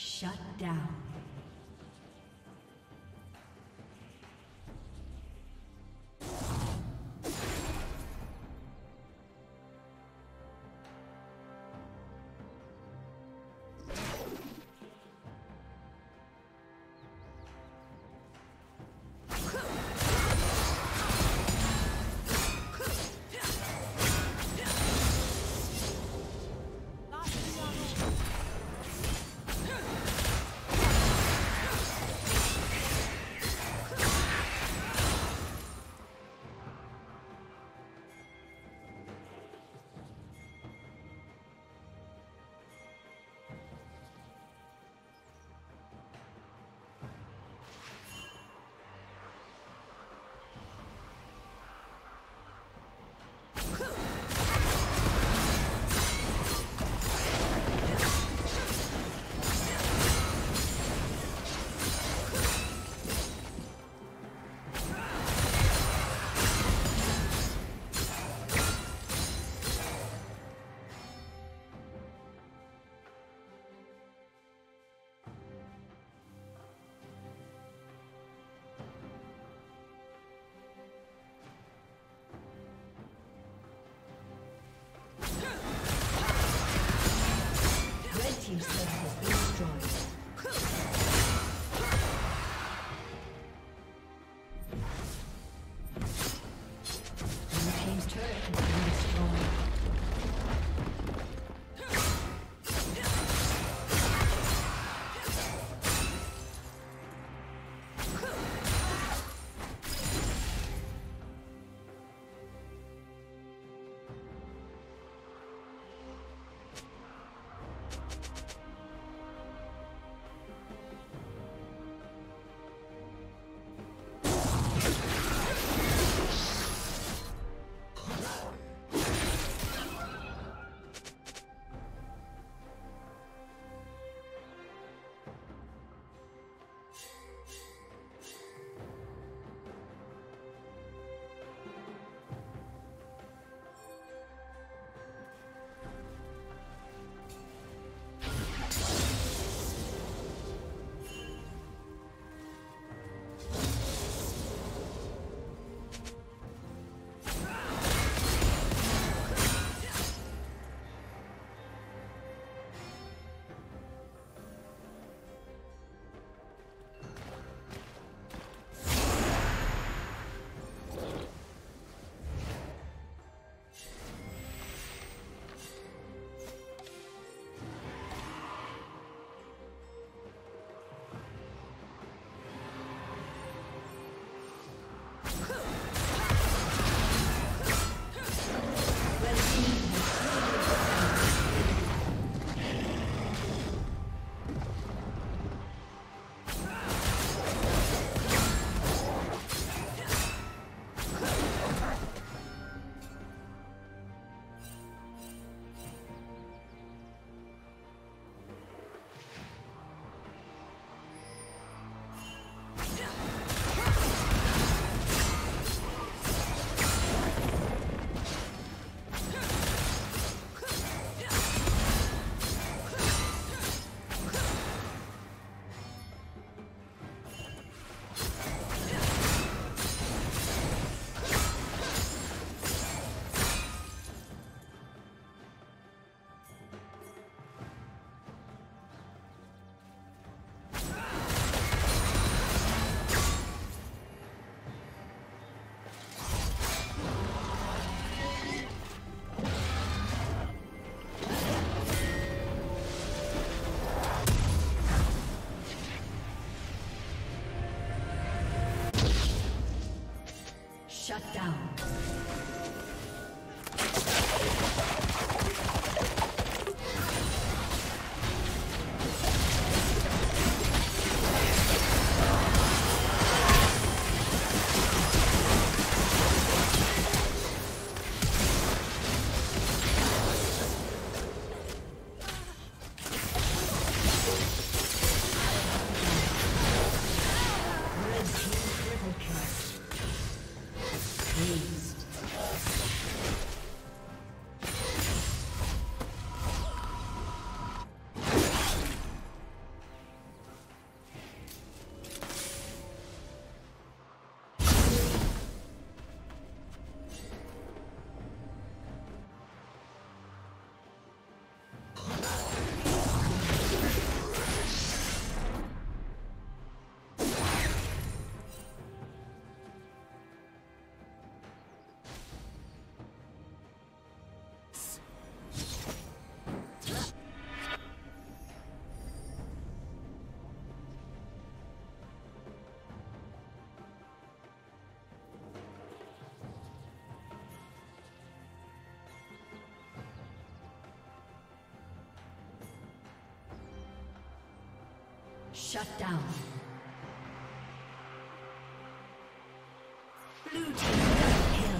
Shut down. Shut down. Blue team double kill.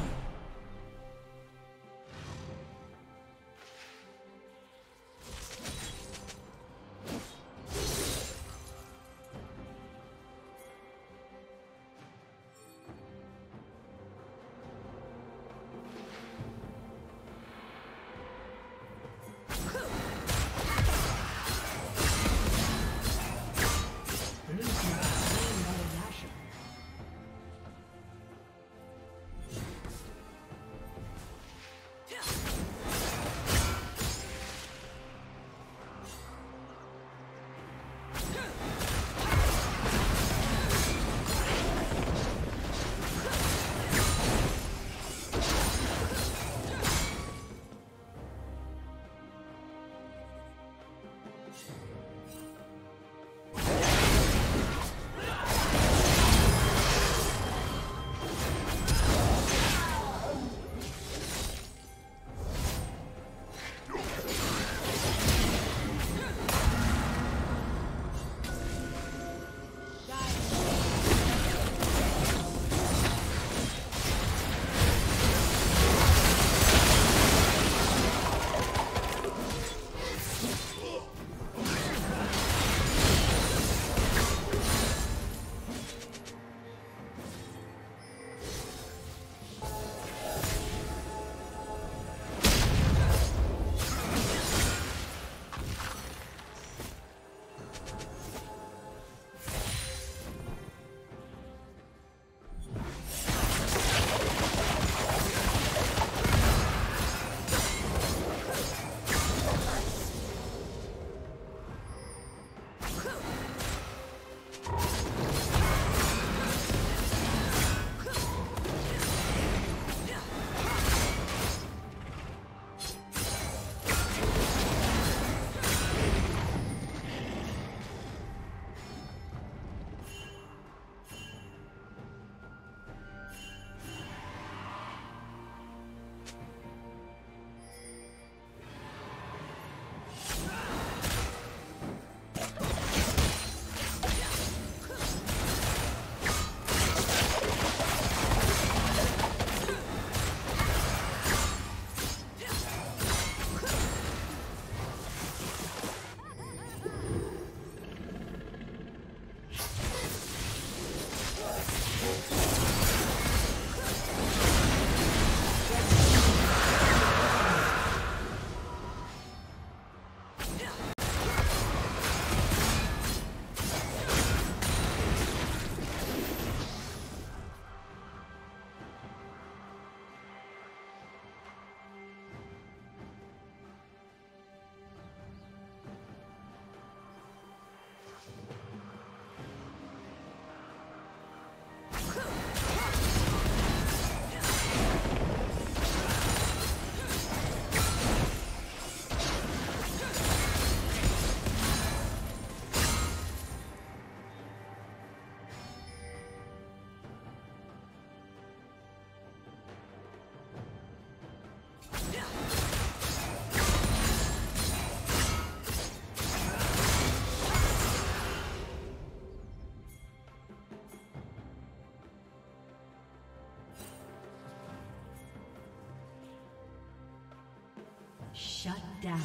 Shut down.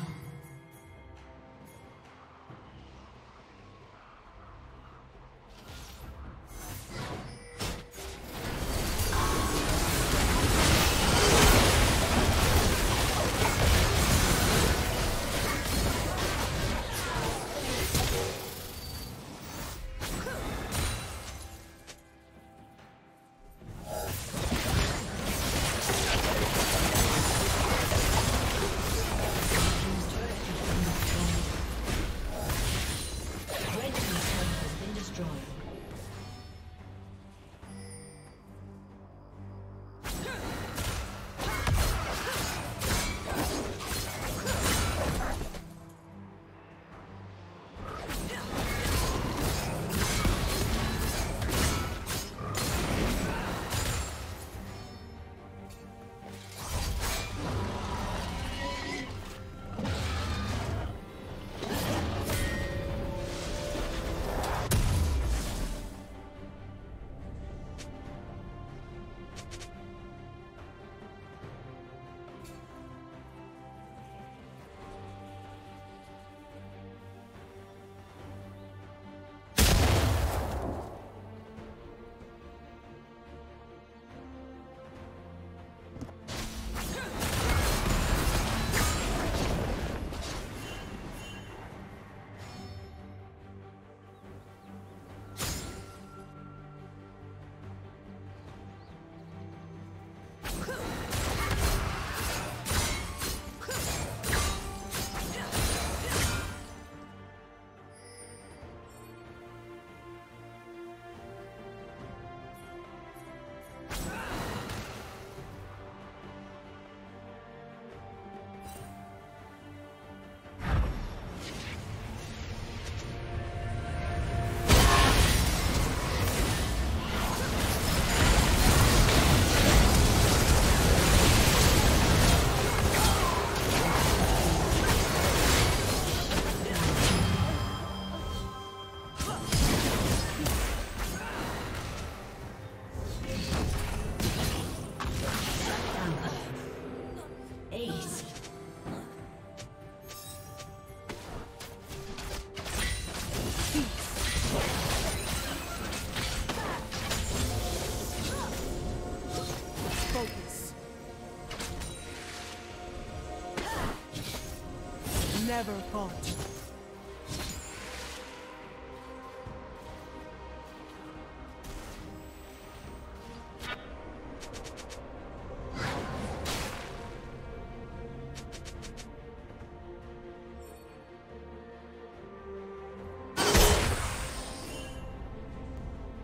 never falter.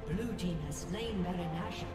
Blue team has slain Marinashe.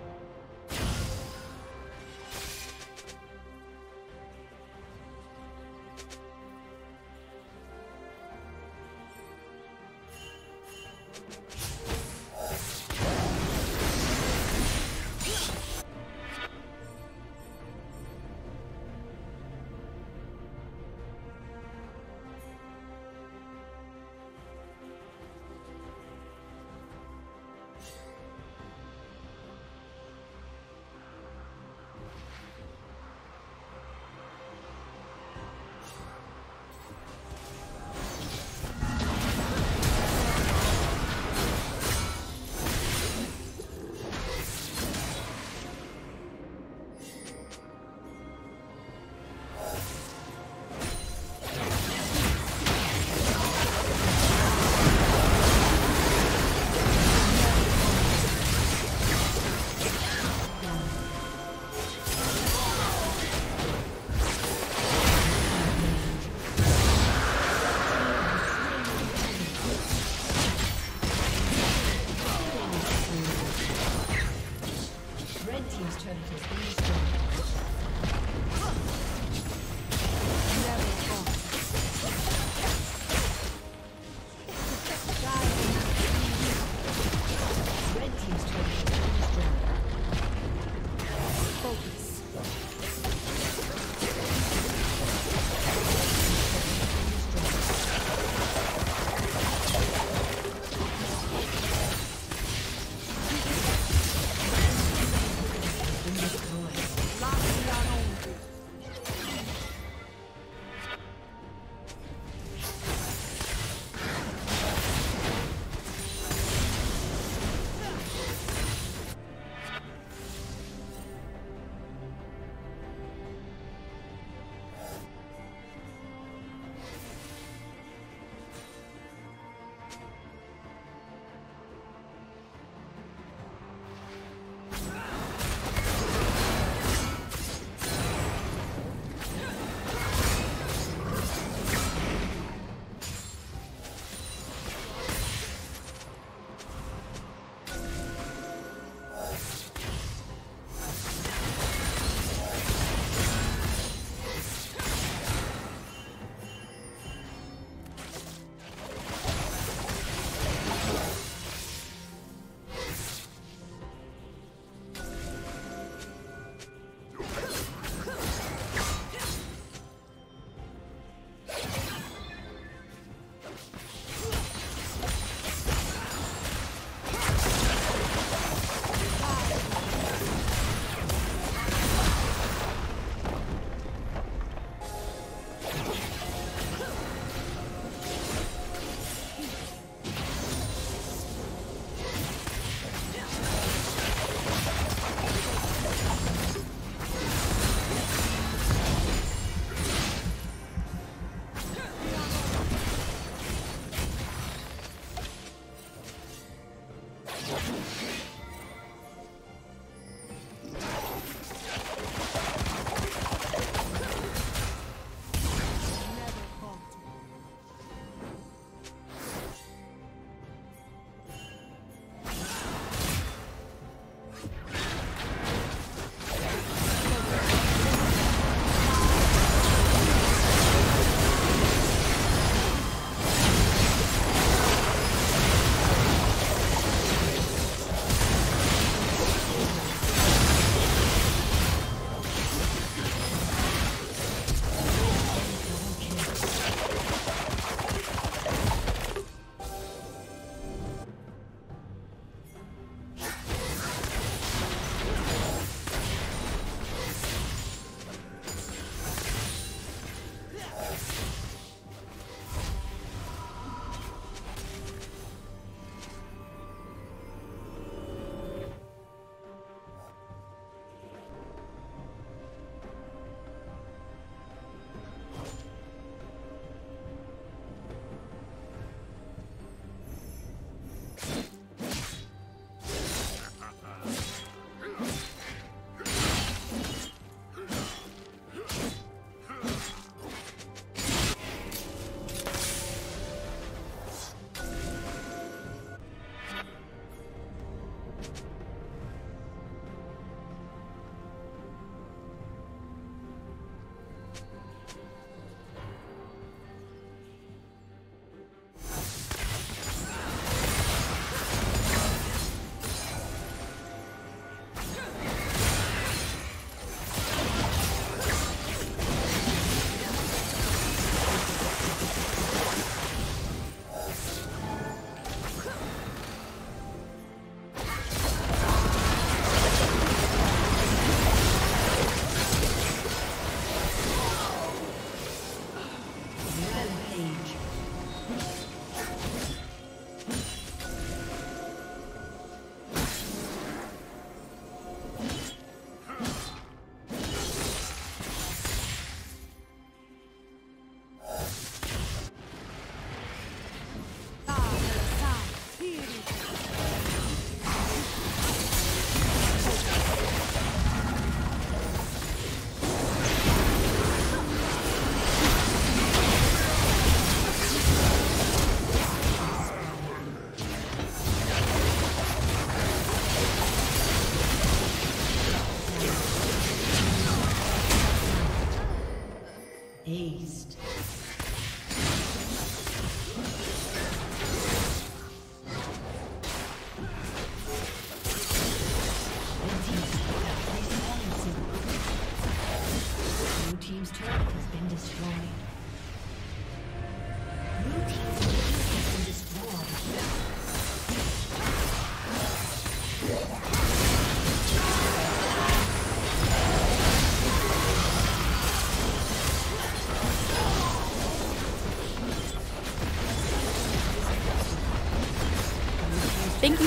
Thank you